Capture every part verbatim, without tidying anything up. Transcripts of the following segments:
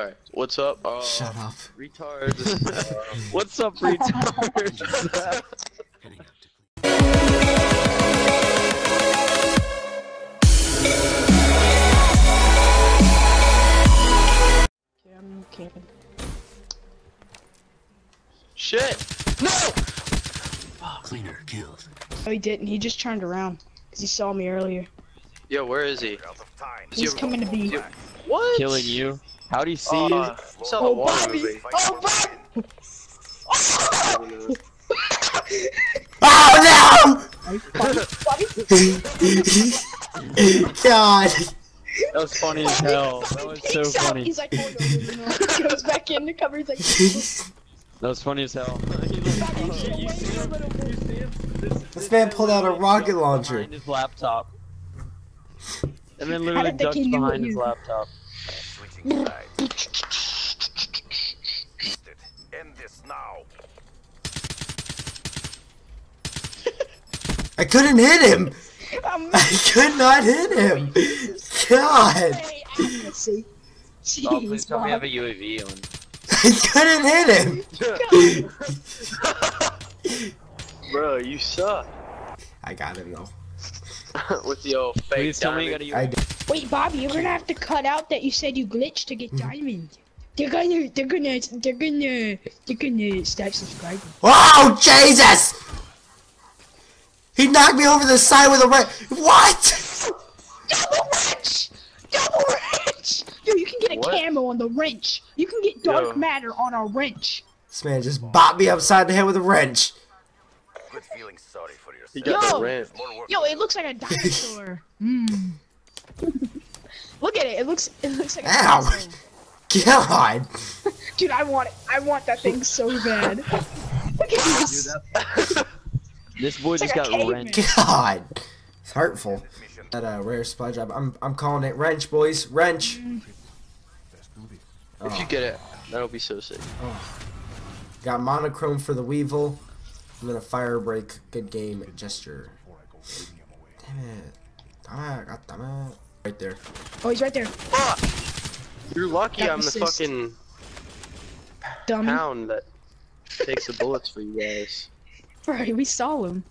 Alright, what's up? Uh, Shut up. Retards. uh, what's up, retards? Yeah, I'm camping. Shit! No! Oh, cleaner kills. No, he didn't. He just turned around. Because he saw me earlier. Yo, where is he? He's is coming to be. What? Killing you. How'd he see uh, you? He saw oh, the water Bobby! Movie. Oh, Bobby! Oh, oh no! Bobby, Bobby, Bobby. God. That was funny as hell. That was so out. Funny. He's like, oh, no, no, no. He goes back in the cover, he's like... That was funny as hell. This man pulled out a rocket launcher. Behind his laptop. And then literally ducked behind his laptop. End this now. I couldn't hit him. Um, I could not hit him. God. Jeez, oh, please tell me I have a U A V on. I couldn't hit him. Bro, you suck. I got him though. With your fake diamond. I did. Wait, Bobby, you're gonna have to cut out that you said you glitched to get diamond. They're gonna, they're gonna, they're gonna, they're gonna start subscribing. Oh, Jesus! He knocked me over the side with a wrench. What? Double wrench! Double wrench! Yo, you can get a what? Camo on the wrench. You can get dark Yo. Matter on a wrench. This man just bopped me upside the head with a wrench. Good feeling sorry for yourself. He got the wrench. Yo, it looks like a dinosaur. mm. Look at it. It looks. It looks like. Ow! God. Dude, I want it. I want that thing so bad. Look at this. This boy it's just like got wrench. God. It's hurtful. That uh, rare sponge. I'm. I'm calling it wrench, boys. Wrench. Mm. Oh. If you get it, that'll be so sick. Oh. Got monochrome for the weevil. I'm gonna fire break. Good game gesture. Damn it. Ah, God damn it. Right there. Oh, he's right there. Ah! You're lucky that I'm assist. The fucking dumb hound that takes the bullets for you guys. Right, we saw him.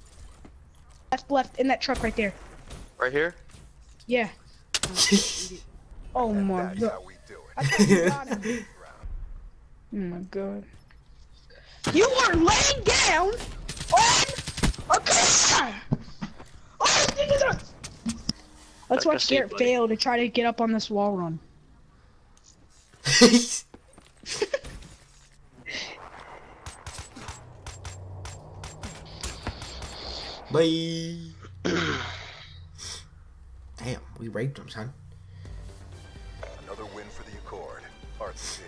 Left, left, in that truck right there. Right here? Yeah. Oh my God. I thought you got him. Oh my God. You are laying down on a car! Oh, niggas Let's watch Garrett fail to try to get up on this wall run. Bye. Damn, we raped him, son. Another win for the Accord, R C.